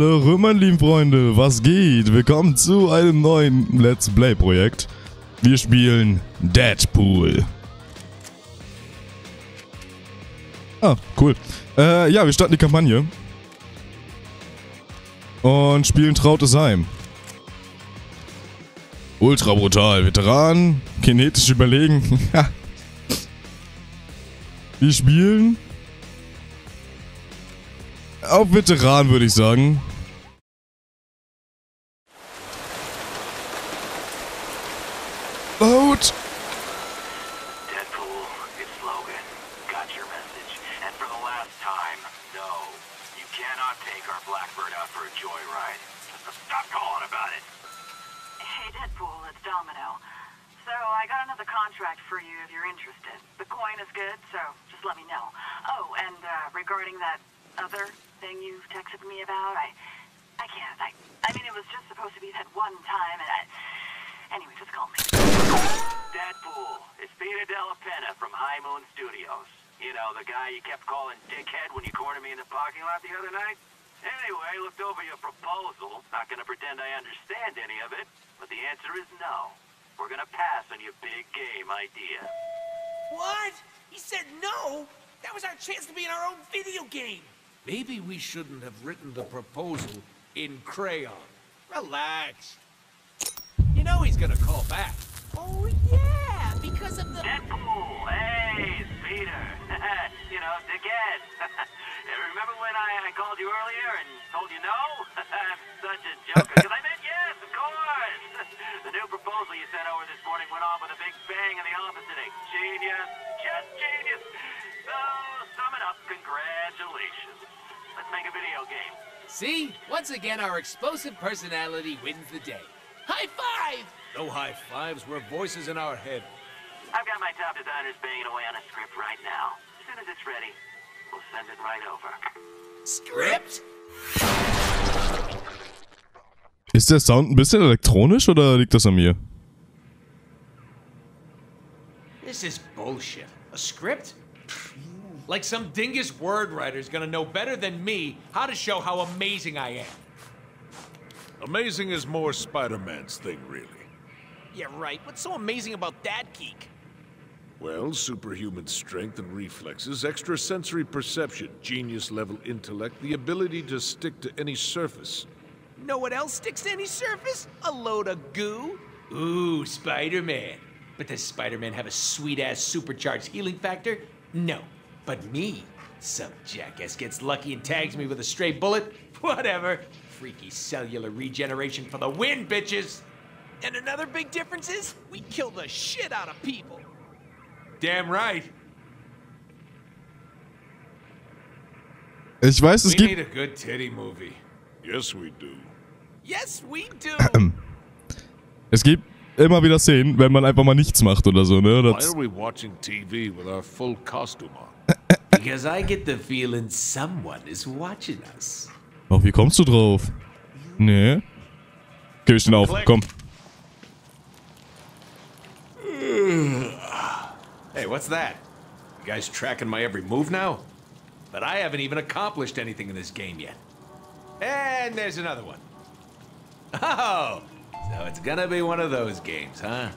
Holle rüh, meine lieben Freunde, was geht? Willkommen zu einem neuen Let's Play Projekt. Wir spielen Deadpool. Ah, cool. Ja, wir starten die Kampagne. Und spielen Trautes Heim. Ultra brutal, Veteran, kinetisch überlegen. Wir spielen auf Veteran, würde ich sagen. Boat! Deadpool, it's Logan. Got your message. And for the last time, no, you cannot take our Blackbird out for a joyride. Stop calling about it. Hey Deadpool, it's Domino. So I got another contract for you if you're interested. The coin is good, so just let me know. Oh, and regarding that other thing you've texted me about, I can't. I mean, it was just supposed to be that one time, and anyway, just call me. Deadpool, it's Peter Della Pena from High Moon Studios. You know, the guy you kept calling dickhead when you cornered me in the parking lot the other night? Anyway, I looked over your proposal. Not gonna pretend I understand any of it, but the answer is no. We're gonna pass on your big game idea. What? He said no? That was our chance to be in our own video game. Maybe we shouldn't have written the proposal in crayon. Relax. You know he's gonna call back. Oh yeah, because of the... Deadpool! Hey, it's Peter. You know, dickhead. Remember when I called you earlier and told you no? I'm such a joker. Because I meant yes, of course. The new proposal you sent over this morning went off with a big bang in the office today. Genius. Just genius. So, sum it up. Congratulations. Let's make a video game. See? Once again, our explosive personality wins the day. High five! No high fives. We're voices in our head. I've got my top designers banging away on a script right now. As soon as it's ready, we'll send it right over. Script? Ist der Sound ein bisschen elektronisch oder liegt das an mir? This is bullshit. A script? Like some dingus word writer's gonna know better than me how to show how amazing I am. Amazing is more Spider-Man's thing, really. Yeah, right. What's so amazing about that geek? Well, superhuman strength and reflexes, extrasensory perception, genius-level intellect, the ability to stick to any surface. Know what else sticks to any surface? A load of goo. Ooh, Spider-Man. But does Spider-Man have a sweet-ass supercharged healing factor? No. But me? Some jackass gets lucky and tags me with a stray bullet? Whatever. Freaky cellular regeneration for the win, bitches! And another big difference is, we kill the shit out of people. Damn right. Ich weiß, es gibt... We need a good titty movie. Yes, we do. Yes, we do. Es gibt immer wieder Szenen, wenn man einfach mal nichts macht oder so, ne? Why are we watching TV with our full costume on? Because I get the feeling someone is watching us. Ach, wie kommst du drauf? Nee. Gib ich den auf, komm. Hey, what's that? You guys tracking my every move now? But I haven't even accomplished anything in this game yet. And there's another one. Oh! So it's gonna be one of those games, huh?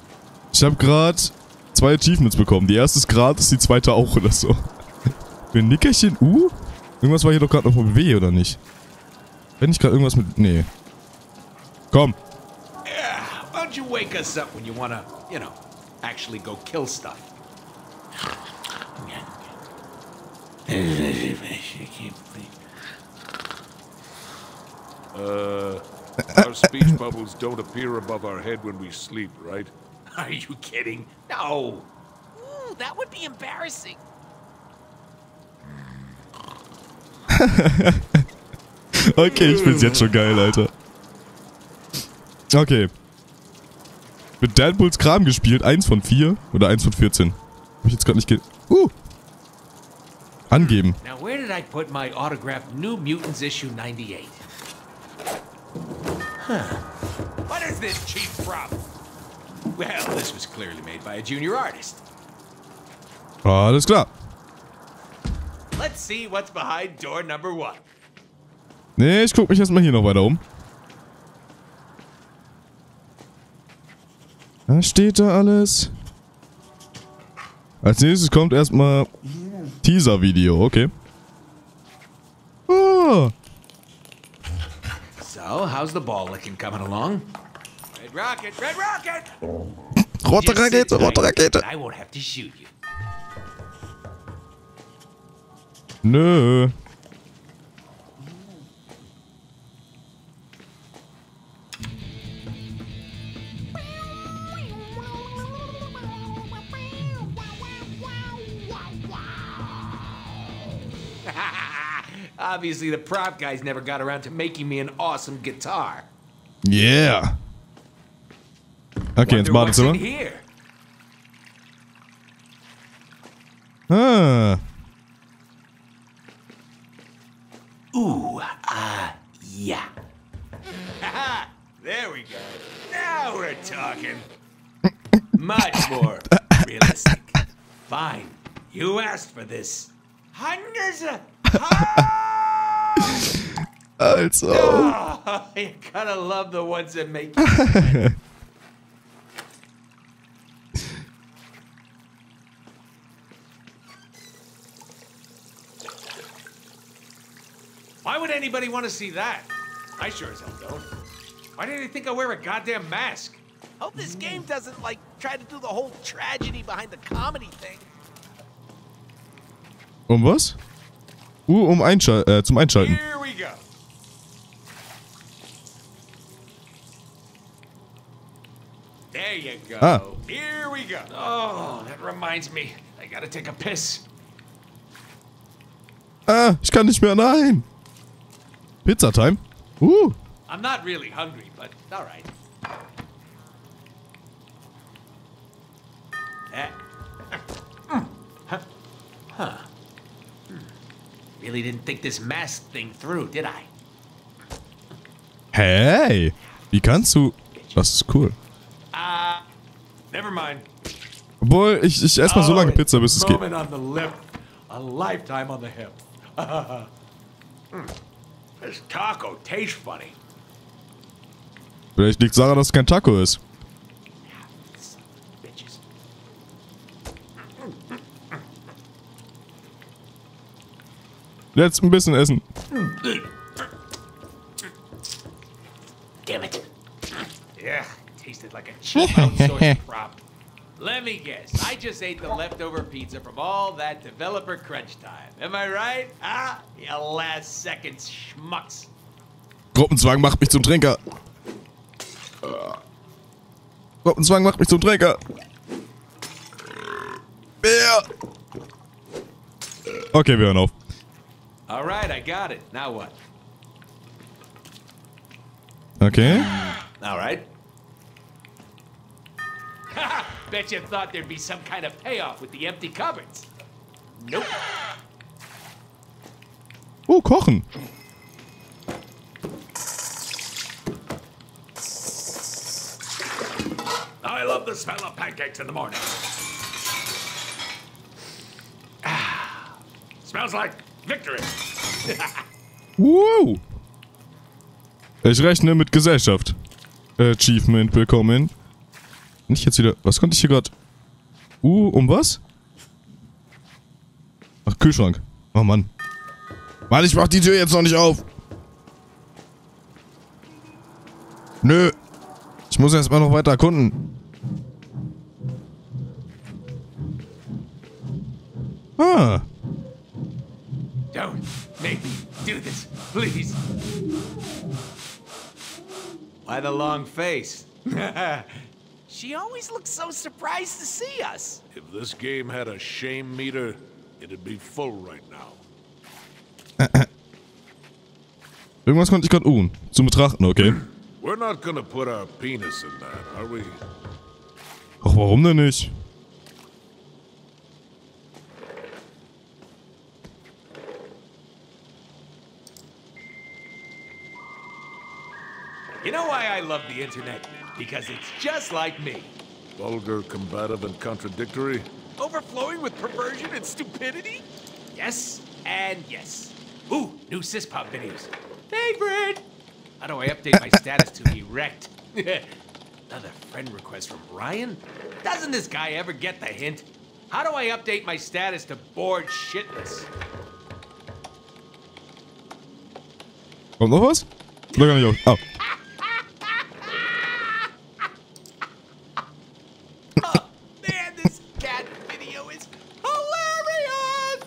Ich hab grad 2 Achievements bekommen. Die erste ist gratis, die zweite auch oder so. Für ein Nickerchen U? Irgendwas war hier doch gerade noch mit W, oder nicht? Wenn ich gerade irgendwas mit... Nee. Komm. Yeah, why don't you wake us up when you wanna, you know, actually go kill stuff? Our speech bubbles don't appear above our head when we sleep, right? Are you kidding? No. Ooh, that would be embarrassing. Okay, ich find's jetzt schon geil, Alter. Okay. Mit Deadpools Kram gespielt. 1 von 4 oder 1 von 14. Hab ich jetzt gerade nicht ge... Angeben. Now where did I put my autographed New Mutants issue 98? Huh. What is this cheap prop? Well, this was clearly made by a junior artist. Alles klar. Let's see what's behind door number 1. Nee, ich guck mich erstmal hier noch weiter um. Was steht da alles? Als nächstes kommt erstmal Teaser-Video, okay. Oh. So, how's the ball licking coming along? Red Rocket, Red Rocket! Rote Rakete, rote Rakete! I won't have to shoot you. Nö. Obviously, the prop guys never got around to making me an awesome guitar. Yeah. Okay, ins Badezimmer. Ah. Ooh, yeah. Haha, there we go. Now we're talking. Much more realistic. Fine, you asked for this. Hundreds of... Also. Oh, you gotta love the ones that make you sweat. Why would anybody want to see that? I sure as hell don't. Why did they think I wear a goddamn mask? Hope this game doesn't, like, try to do the whole tragedy behind the comedy thing. Was? Zum Einschalten. Here we go. There you go. Ah. Here we go. Oh, that reminds me. I gotta take a piss. Ah, ich kann nicht mehr. Nein. Pizza time. I'm not really hungry, but all right. Huh. Really didn't think this mask thing through, did I? Hey, wie kannst du? Das ist cool. Never mind. Obwohl, ich esse mal so lange Pizza, bis es geht. On the lip, a lifetime on the hip. This taco tastes funny. Vielleicht liegt Sarah, dass es kein Taco ist. Jetzt ein bisschen essen. Damn it. Yeah, tasted like a cheap outsourced prop. Let me guess. I just ate the leftover pizza from all that developer crunch time. Am I right? Ah, you last second schmucks. Gruppenzwang macht mich zum Trinker. Gruppenzwang macht mich zum Trinker. Bär. Okay, wir hören auf. All right, I got it. Now what? Okay. All right. Bet you thought there'd be some kind of payoff with the empty cupboards. Nope. Oh, kochen. I love the smell of pancakes in the morning. Smells like victory. Wow. Ich rechne mit Gesellschaft. Achievement bekommen. Nicht jetzt wieder. Was konnte ich hier gerade? Was? Ach, Kühlschrank. Oh Mann. Mann, ich mach die Tür jetzt noch nicht auf. Nö. Ich muss erstmal noch weiter erkunden. Ah. Don't make me do this, please. Why the long face? She always looks so surprised to see us. If this game had a shame meter, it'd be full right now. Irgendwas konnte ich gerade zum Betrachten, okay? We're not gonna put our penis in that, are we? Ach, warum denn nicht? You know why I love the internet? Because it's just like me. Vulgar, combative, and contradictory. Overflowing with perversion and stupidity? Yes, and yes. Ooh, new SisPop videos. Hey, Brad. How do I update my status to erect? Another friend request from Ryan? Doesn't this guy ever get the hint? How do I update my status to bored shitless? Kommt noch was? Look at me. Oh. Oh, man, this cat video is hilarious!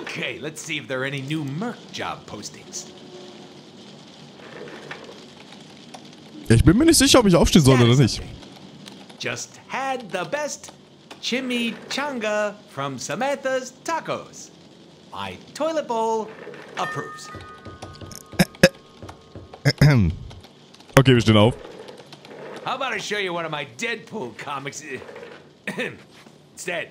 Okay, let's see if there are any new Merc job postings. Ich bin mir nicht sicher, ob ich aufstehen soll oder nicht. Just had the best Chimichanga from Samantha's Tacos. My toilet bowl approves. Okay, wir stehen auf. How about I show you one of my Deadpool comics? Instead.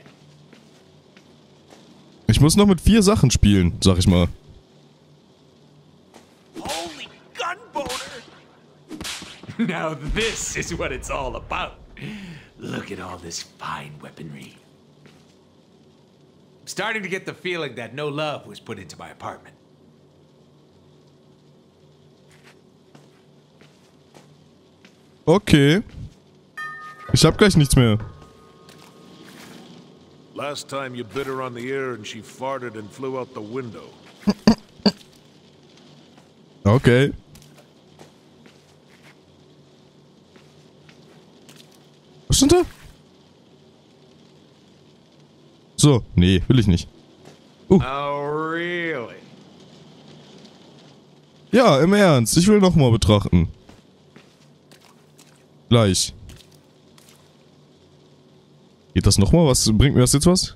Ich muss noch mit 4 Sachen spielen, sag ich mal. Holy gunboner! Now this is what it's all about. Look at all this fine weaponry. I'm starting to get the feeling that no love was put into my apartment. Okay. Ich hab gleich nichts mehr. Last time you bit her on the ear and she farted and flew out the window. Okay. Was sind da? So, nee, will ich nicht. Oh, really? Ja, im Ernst, ich will nochmal betrachten. Gleich. Geht das nochmal? Was bringt mir das jetzt was?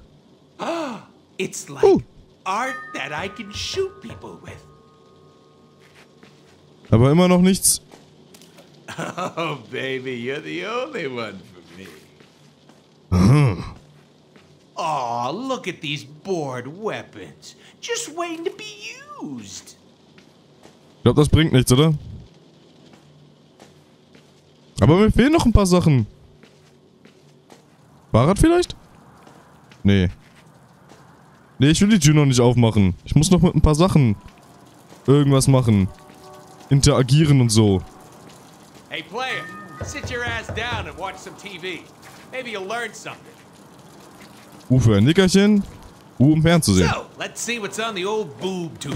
Oh, it's like art that I can shoot people with. Aber immer noch nichts. Oh, baby, you're the only one for me. Oh, look at these bored weapons. Just waiting to be used. Ich glaube, das bringt nichts, oder? Aber mir fehlen noch ein paar Sachen. Fahrrad vielleicht? Nee. Nee, ich will die Tür noch nicht aufmachen. Ich muss noch mit ein paar Sachen irgendwas machen. Interagieren und so. Hey player, sit your ass down and watch some TV. Maybe you'll learn something. Für ein Nickerchen. Um fernzusehen. So, let's see what's on the old boob tube.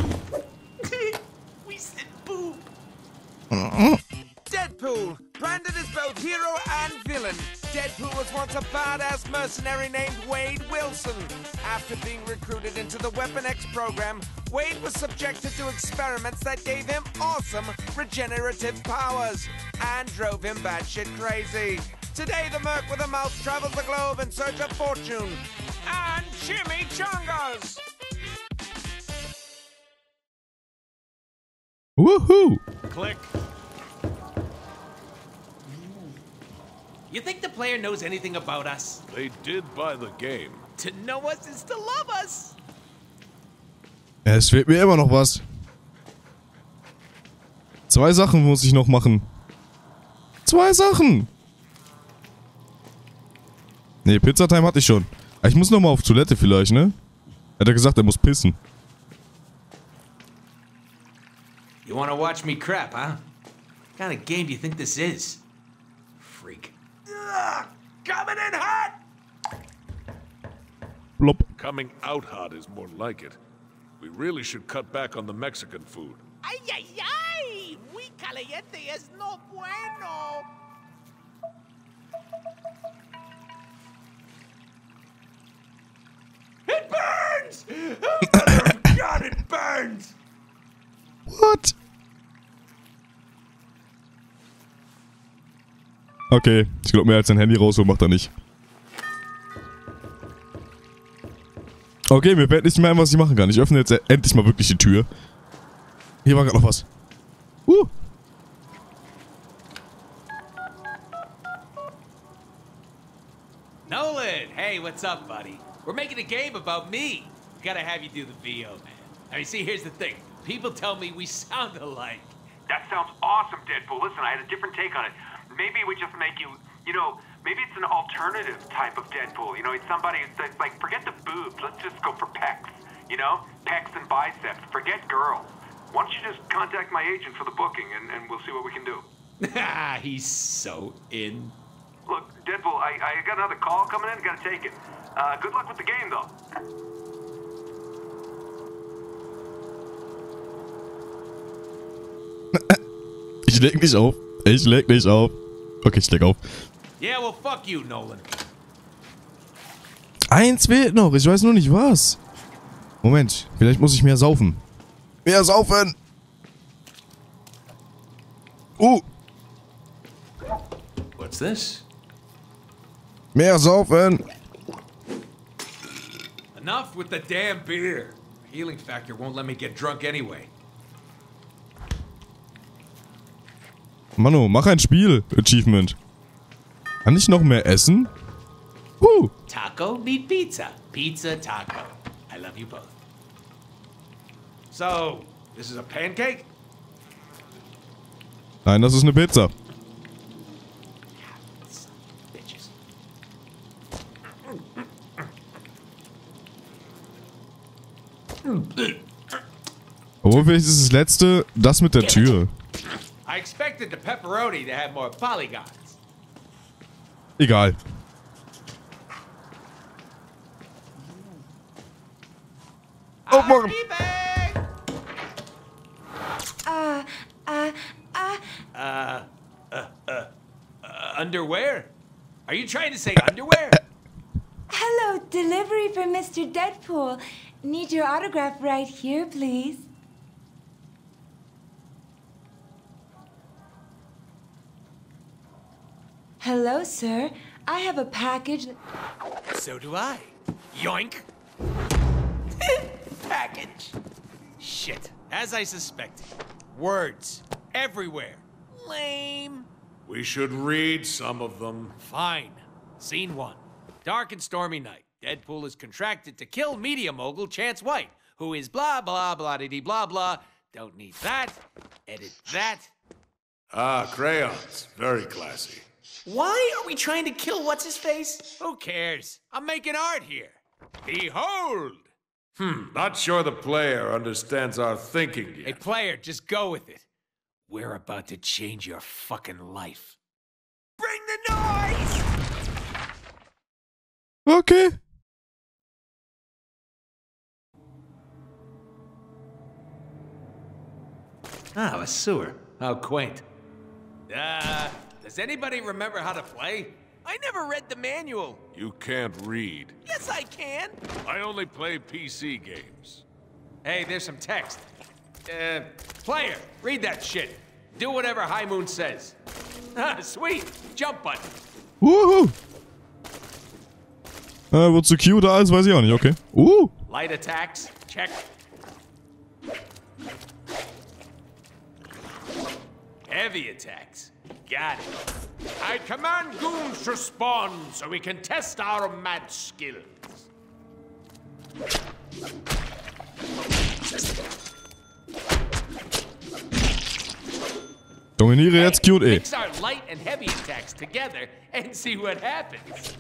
We said boob. Deadpool, branded as both hero and villain. Deadpool was once a badass mercenary named Wade Wilson. After being recruited into the Weapon X program, Wade was subjected to experiments that gave him awesome regenerative powers and drove him batshit crazy. Today, the Merc with a mouth travels the globe in search of fortune and Jimmy Chungas. Woohoo! Click. You think the player knows anything about us? They did buy the game. To know us is to love us. Es fehlt mir immer noch was. 2 Sachen muss ich noch machen. 2 Sachen. Ne, Pizza Time hatte ich schon. Ich muss nochmal auf Toilette vielleicht, ne? Hat gesagt, muss pissen. You wanna watch me crap, huh? What kind of game do you think this is? Freak. Ugh, coming in hot! Blop. Coming out hot is more like it. We really should cut back on the Mexican food. Ay, ay, ay! Muy caliente es no bueno! It burns! Oh, God, it burns! What? Okay, ich glaube, mehr als ein Handy rausholen macht er nicht. Okay, mir fällt nicht mehr ein, was ich machen kann. Ich öffne jetzt endlich mal wirklich die Tür. Hier war gerade noch was. Nolan, hey, what's up, buddy? We're making a game about me. We gotta have you do the VO, man. I mean, see, here's the thing. People tell me we sound alike. That sounds awesome, Deadpool. Listen, I had a different take on it. Maybe we just make you, you know, maybe it's an alternative type of Deadpool. You know, it's somebody that's like, forget the boobs. Let's just go for pecs. You know, pecs and biceps. Forget girls. Why don't you just contact my agent for the booking, and we'll see what we can do. Ah, he's so in. Look, Deadpool, I got another call coming in. Gotta take it. Good luck with the game, though. Ich leg dich auf. Ich leg dich auf. Okay, ich leg auf. Yeah, well, fuck you, Nolan. Eins fehlt noch. Ich weiß nur nicht was. Moment, vielleicht muss ich mehr saufen. Mehr saufen! What's this? Mehr saufen! Enough with the damn beer. The healing factor won't let me get drunk anyway. Manu, mach ein Spiel. Achievement. Kann ich noch mehr essen? Taco meat pizza. Pizza taco. I love you both. So, this is a pancake? Nein, das ist eine Pizza. Obwohl, vielleicht ist das letzte, das mit der Tür. I expected the pepperoni to have more polygons. Egal. Aufmachen! Underwear? Are you trying to say underwear? Hello, delivery for Mr. Deadpool. Need your autograph right here, please. Hello, sir. I have a package. So do I. Yoink. Package. Shit. As I suspected. Words. Everywhere. Lame. We should read some of them. Fine. Scene 1. Dark and stormy night. Deadpool is contracted to kill media mogul Chance White, who is blah blah blah diddy blah blah. Don't need that. Edit that. Ah, crayons. Very classy. Why are we trying to kill what's-his-face? Who cares? I'm making art here. Behold! Not sure the player understands our thinking yet. Hey, player, just go with it. We're about to change your fucking life. Bring the noise! Okay. Ah, a sewer. How quaint. Does anybody remember how to play? I never read the manual. You can't read. Yes, I can. I only play PC games. Hey, there's some text. Player, read that shit. Do whatever High Moon says. Ah, sweet. Jump button. Woohoo. Wozu Q da ist, weiß ich auch nicht. Okay. Light attacks. Check. Heavy attacks. Got it. I command goons to spawn so we can test our mad skills. Dominiere jetzt Q und E. Mix our light and heavy attacks together and see what happens.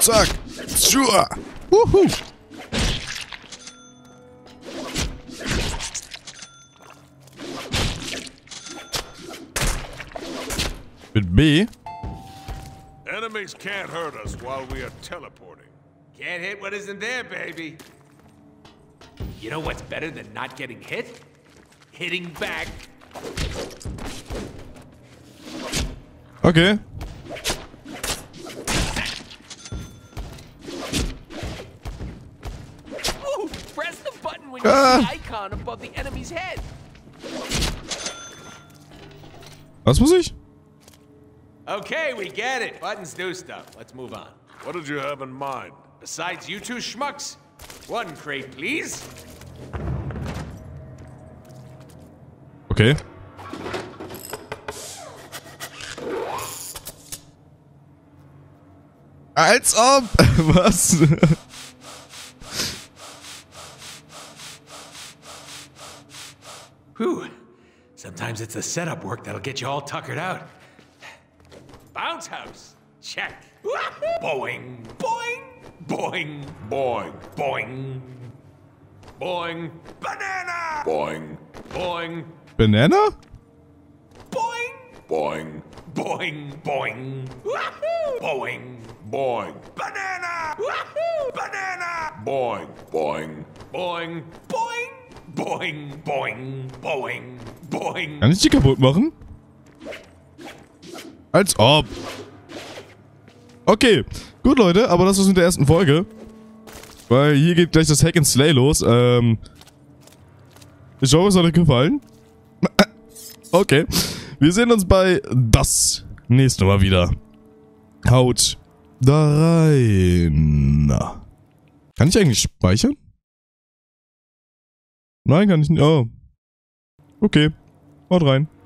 Zack. Sure. Woohoo. Mit B. Enemies can't hurt us while we are teleporting. Can't hit what isn't there, baby. You know what's better than not getting hit? Hitting back. Okay. Ooh, press the button when you see the icon above the enemy's head. Was muss ich? Okay, we get it. Buttons do stuff. Let's move on. What did you have in mind? Besides you two schmucks, one crate, please. Okay. Als ob! Was? Whew. Sometimes it's the setup work that'll get you all tuckered out. bounce house. Check. Boing, boing, boing, boing, boing, boing, banana. Boing, boing, banana. Boing, boing, boing, boing, wahoo, boing, boing, banana, wahoo, banana, boing, boing, boing, boing, boing, boing, boing, boing. Kann ich die kaputt machen? Als ob. Okay, gut Leute, aber das war's mit der ersten Folge. Weil hier geht gleich das Hack and Slay los. Ich hoffe, es hat euch gefallen. Okay, wir sehen uns bei das nächste Mal wieder. Haut da rein. Kann ich eigentlich speichern? Nein, kann ich nicht. Oh. Okay, haut rein.